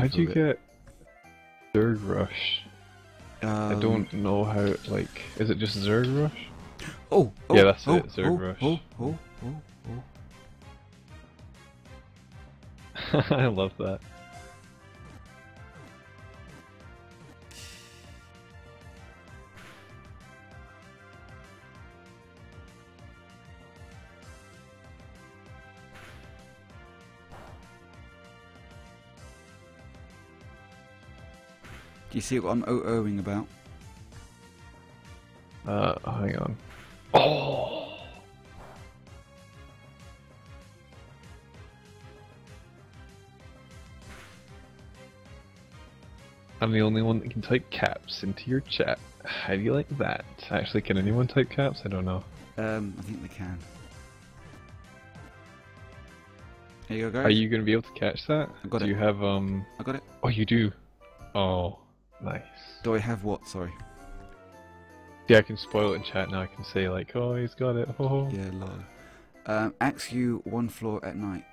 How'd you get Zerg Rush? I don't know how, like, is it just Zerg Rush? Oh! Oh yeah, that's it, Zerg Rush. I love that. Do you see what I'm OOing about? Hang on. Oh! I'm the only one that can type caps into your chat. How do you like that? Actually, can anyone type caps? I don't know. I think they can. There you go, guys. Are you going to be able to catch that? I got it. Do you have, I got it. Oh, you do. Oh, nice. Do I have what? Sorry. Yeah, I can spoil it in chat now. I can say like, oh, he's got it. Oh. Yeah, lol. Axe you one floor at night.